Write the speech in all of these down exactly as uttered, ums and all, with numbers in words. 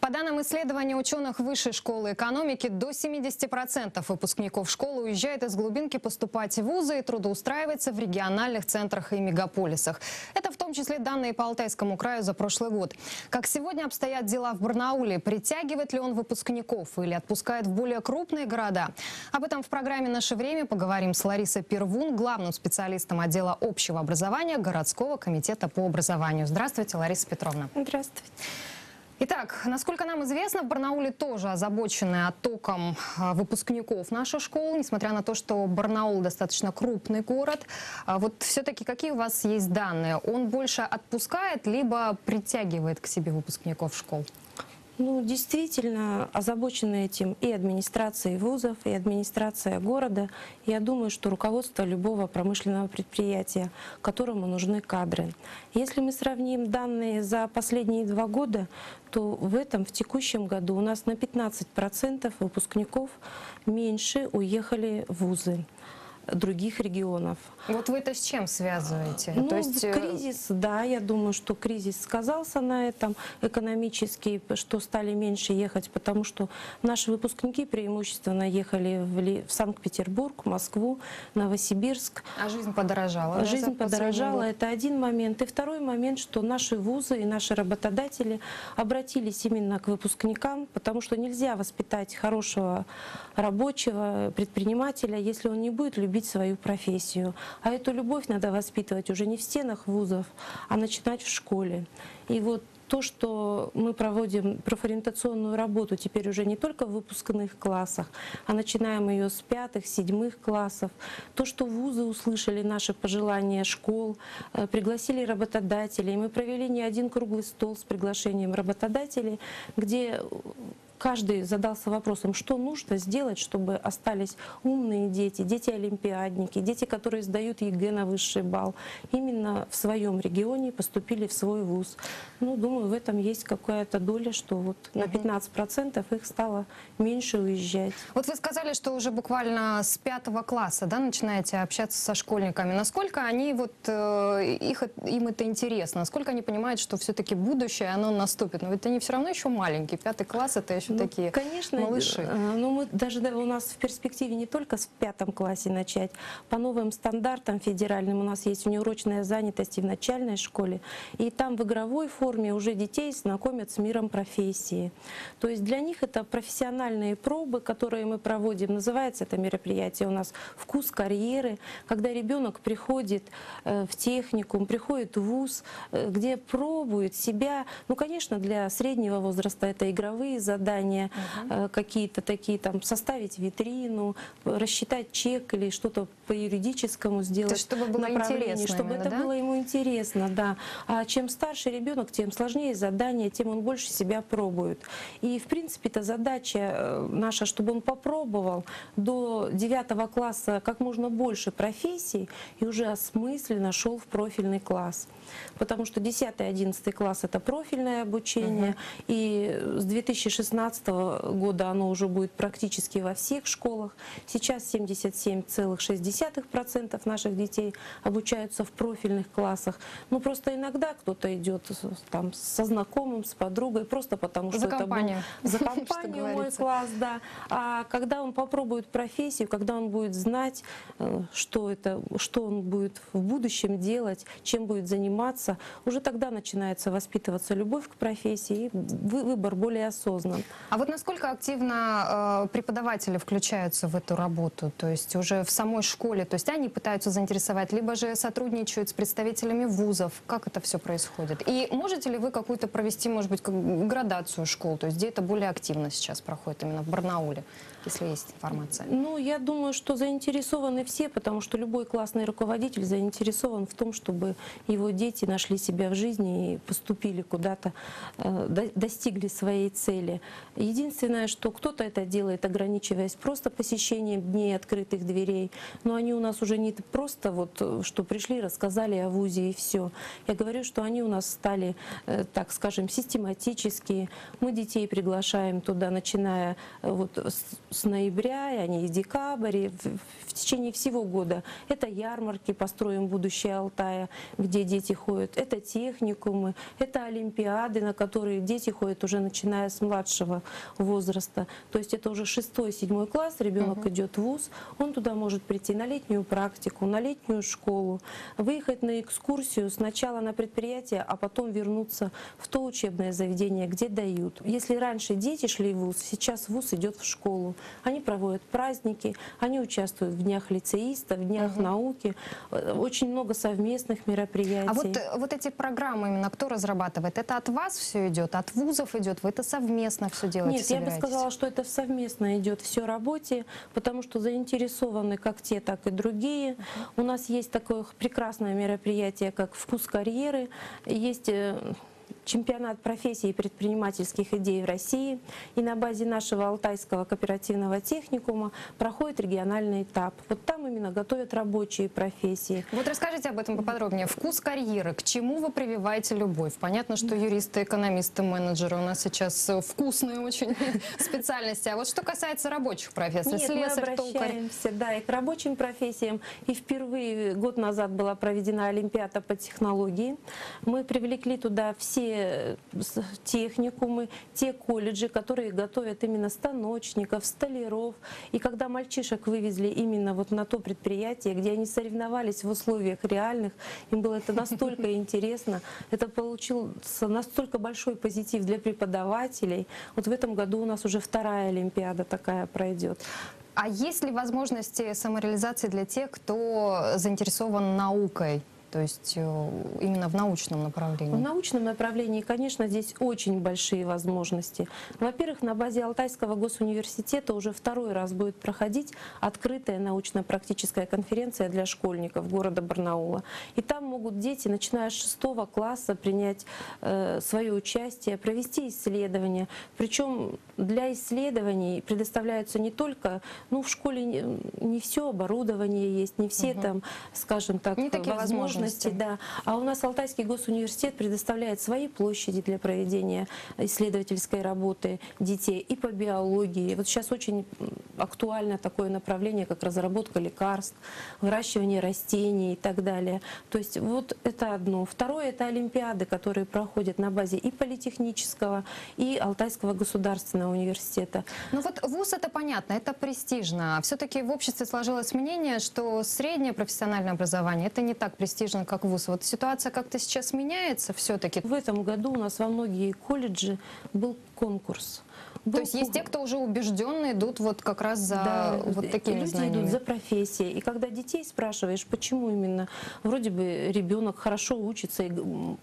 По данным исследования ученых Высшей школы экономики, до семидесяти процентов выпускников школы уезжает из глубинки поступать в вузы и трудоустраивается в региональных центрах и мегаполисах. Это в том числе данные по Алтайскому краю за прошлый год. Как сегодня обстоят дела в Барнауле? Притягивает ли он выпускников или отпускает в более крупные города? Об этом в программе «Наше время» поговорим с Ларисой Первун, главным специалистом отдела общего образования городского комитета по образованию. Здравствуйте, Лариса Петровна. Здравствуйте. Итак, насколько нам известно, в Барнауле тоже озабочены оттоком выпускников нашей школы, несмотря на то, что Барнаул достаточно крупный город. Вот все-таки какие у вас есть данные? Он больше отпускает, либо притягивает к себе выпускников школ? Ну, действительно, озабочены этим и администрация вузов, и администрация города. Я думаю, что руководство любого промышленного предприятия, которому нужны кадры. Если мы сравним данные за последние два года, то в этом, в текущем году у нас на пятнадцать процентов выпускников меньше уехали в вузы других регионов. Вот вы это с чем связываете? Ну, то есть... кризис, да, я думаю, что кризис сказался на этом экономически, что стали меньше ехать, потому что наши выпускники преимущественно ехали в, в Санкт-Петербург, Москву, Новосибирск. А жизнь подорожала? Жизнь подорожала, это один момент. И второй момент, что наши вузы и наши работодатели обратились именно к выпускникам, потому что нельзя воспитать хорошего рабочего, предпринимателя, если он не будет любить свою профессию. А эту любовь надо воспитывать уже не в стенах вузов, а начинать в школе. И вот то, что мы проводим профориентационную работу теперь уже не только в выпускных классах, а начинаем ее с пятых, седьмых классов. То, что вузы услышали наши пожелания школ, пригласили работодателей. Мы провели не один круглый стол с приглашением работодателей, где каждый задался вопросом, что нужно сделать, чтобы остались умные дети, дети-олимпиадники, дети, которые сдают ЕГЭ на высший балл. Именно в своем регионе поступили в свой вуз. Ну, думаю, в этом есть какая-то доля, что вот на пятнадцать процентов их стало меньше уезжать. Вот вы сказали, что уже буквально с пятого класса, да, начинаете общаться со школьниками. Насколько они, вот, их, им это интересно? Насколько они понимают, что все-таки будущее, оно наступит? Но ведь они все равно еще маленькие. Пятый класс — это еще... Ну, такие конечно, малыши. Ну, мы даже да, у нас в перспективе не только в пятом классе начать. По новым стандартам федеральным у нас есть внеурочная занятость и в начальной школе. И там в игровой форме уже детей знакомят с миром профессии. То есть для них это профессиональные пробы, которые мы проводим. Называется это мероприятие у нас «Вкус карьеры», когда ребенок приходит в техникум, приходит в вуз, где пробует себя. Ну, конечно, для среднего возраста это игровые задания. Uh-huh. Какие-то такие там составить витрину, рассчитать чек или что-то по юридическому сделать, чтобы было интересно, чтобы именно, это да? было ему интересно, да. А чем старше ребенок, тем сложнее задание, тем он больше себя пробует. И в принципе это задача наша, чтобы он попробовал до девятого класса как можно больше профессий и уже осмысленно шел в профильный класс, потому что десятый-одиннадцатый класс это профильное обучение, uh-huh. и с две тысячи шестнадцатого года оно уже будет практически во всех школах. Сейчас семьдесят семь целых шесть десятых процента наших детей обучаются в профильных классах. Ну просто иногда кто-то идет там со знакомым, с подругой, просто потому что за это компанию. Был... За компанию мой класс, да. А когда он попробует профессию, когда он будет знать, что это, что он будет в будущем делать, чем будет заниматься, уже тогда начинается воспитываться любовь к профессии и выбор более осознанный. А вот насколько активно э, преподаватели включаются в эту работу, то есть уже в самой школе, то есть они пытаются заинтересовать, либо же сотрудничают с представителями вузов, как это все происходит? И можете ли вы какую-то провести, может быть, градацию школ, то есть где это более активно сейчас проходит, именно в Барнауле, если есть информация? Ну, я думаю, что заинтересованы все, потому что любой классный руководитель заинтересован в том, чтобы его дети нашли себя в жизни и поступили куда-то, э, достигли своей цели. Единственное, что кто-то это делает, ограничиваясь просто посещением дней открытых дверей. Но они у нас уже не просто вот, что пришли, рассказали о вузе и все. Я говорю, что они у нас стали, так скажем, систематические. Мы детей приглашаем туда, начиная вот с ноября, и они в декабре, в, в течение всего года. Это ярмарки «Построим будущее Алтая», где дети ходят. Это техникумы, это олимпиады, на которые дети ходят уже начиная с младшего возраста. То есть это уже шестой-седьмой класс, ребенок угу. идет в вуз, он туда может прийти на летнюю практику, на летнюю школу, выехать на экскурсию сначала на предприятие, а потом вернуться в то учебное заведение, где дают. Если раньше дети шли в вуз, сейчас вуз идет в школу. Они проводят праздники, они участвуют в днях лицеиста, в днях угу. науки, очень много совместных мероприятий. А вот, вот эти программы именно кто разрабатывает? Это от вас все идет, от вузов идет, вы это совместно все делаете? Нет, я бы сказала, что это совместно идет все работе, потому что заинтересованы как те, так и другие. У нас есть такое прекрасное мероприятие, как «Вкус карьеры». Есть чемпионат профессий и предпринимательских идей в России. И на базе нашего Алтайского кооперативного техникума проходит региональный этап. Вот там именно готовят рабочие профессии. Вот расскажите об этом поподробнее. Вкус карьеры. К чему вы прививаете любовь? Понятно, что юристы, экономисты, менеджеры у нас сейчас вкусные очень специальности. А вот что касается рабочих профессий? Нет, мы обращаемся, да, и к рабочим профессиям. И впервые год назад была проведена Олимпиада по технологии. Мы привлекли туда все техникумы, те колледжи, которые готовят именно станочников, столяров. И когда мальчишек вывезли именно вот на то предприятие, где они соревновались в условиях реальных, им было это настолько интересно, это получился настолько большой позитив для преподавателей. Вот в этом году у нас уже вторая Олимпиада такая пройдет. А есть ли возможности самореализации для тех, кто заинтересован наукой? То есть именно в научном направлении? В научном направлении, конечно, здесь очень большие возможности. Во-первых, на базе Алтайского госуниверситета уже второй раз будет проходить открытая научно-практическая конференция для школьников города Барнаула. И там могут дети, начиная с шестого класса, принять э, свое участие, провести исследования. Причем для исследований предоставляются не только, ну, в школе не, не все оборудование есть, не все угу. там, скажем так, не такие возможности. Да. А у нас Алтайский госуниверситет предоставляет свои площади для проведения исследовательской работы детей и по биологии. Вот сейчас очень актуально такое направление, как разработка лекарств, выращивание растений и так далее. То есть вот это одно. Второе — это олимпиады, которые проходят на базе и политехнического, и Алтайского государственного университета. Ну вот вуз — это понятно, это престижно. Все-таки в обществе сложилось мнение, что среднее профессиональное образование — это не так престижно, как вуз. Вот ситуация как-то сейчас меняется все-таки. В этом году у нас во многие колледжи был конкурс. Был... То есть есть те, кто уже убежденно идут вот как раз за да, вот такими люди знаниями. Идут за профессией. И когда детей спрашиваешь, почему именно, вроде бы ребенок хорошо учится и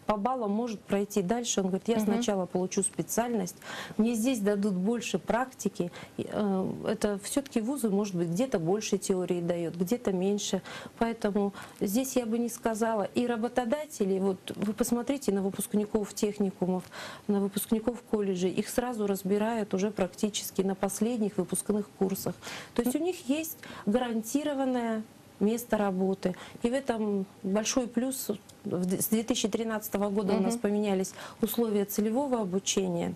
по баллам может пройти дальше, он говорит, я угу. сначала получу специальность, мне здесь дадут больше практики. Это все-таки вузы, может быть, где-то больше теории дает, где-то меньше. Поэтому здесь я бы не сказала. И работодатели, вот вы посмотрите на выпускников техникумов, на выпускников колледжей, их сразу разбирают уже практически на последних выпускных курсах. То есть у них есть гарантированное место работы. И в этом большой плюс. С две тысячи тринадцатого года угу. у нас поменялись условия целевого обучения.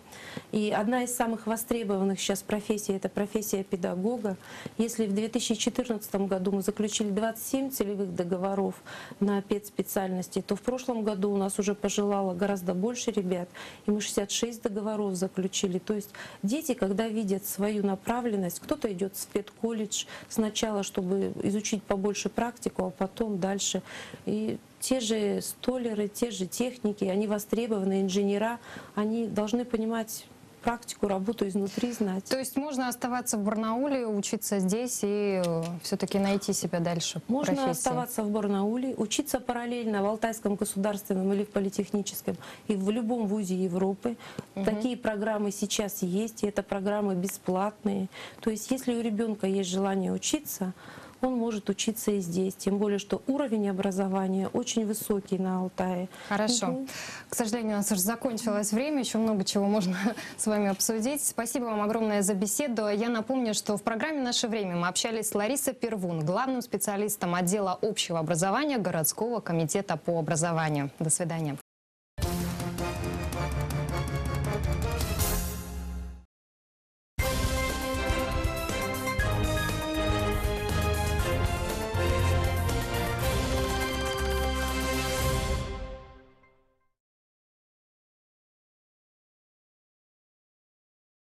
И одна из самых востребованных сейчас профессий — это профессия педагога. Если в две тысячи четырнадцатом году мы заключили двадцать семь целевых договоров на педспециальности, то в прошлом году у нас уже пожелало гораздо больше ребят. И мы шестьдесят шесть договоров заключили. То есть дети, когда видят свою направленность, кто-то идет в педколледж сначала, чтобы изучить побольше практику, а потом дальше. И те же столяры, те же техники, они востребованы, инженера, они должны понимать практику, работу изнутри, знать. То есть можно оставаться в Барнауле, учиться здесь и все-таки найти себя дальше? Можно профессии. Оставаться в Барнауле, учиться параллельно в Алтайском государственном или в политехническом, и в любом вузе Европы. Угу. Такие программы сейчас есть, и это программы бесплатные. То есть если у ребенка есть желание учиться, он может учиться и здесь. Тем более, что уровень образования очень высокий на Алтае. Хорошо. Угу. К сожалению, у нас уже закончилось время, еще много чего можно с вами обсудить. Спасибо вам огромное за беседу. Я напомню, что в программе «Наше время» мы общались с Ларисой Первун, главным специалистом отдела общего образования городского комитета по образованию. До свидания.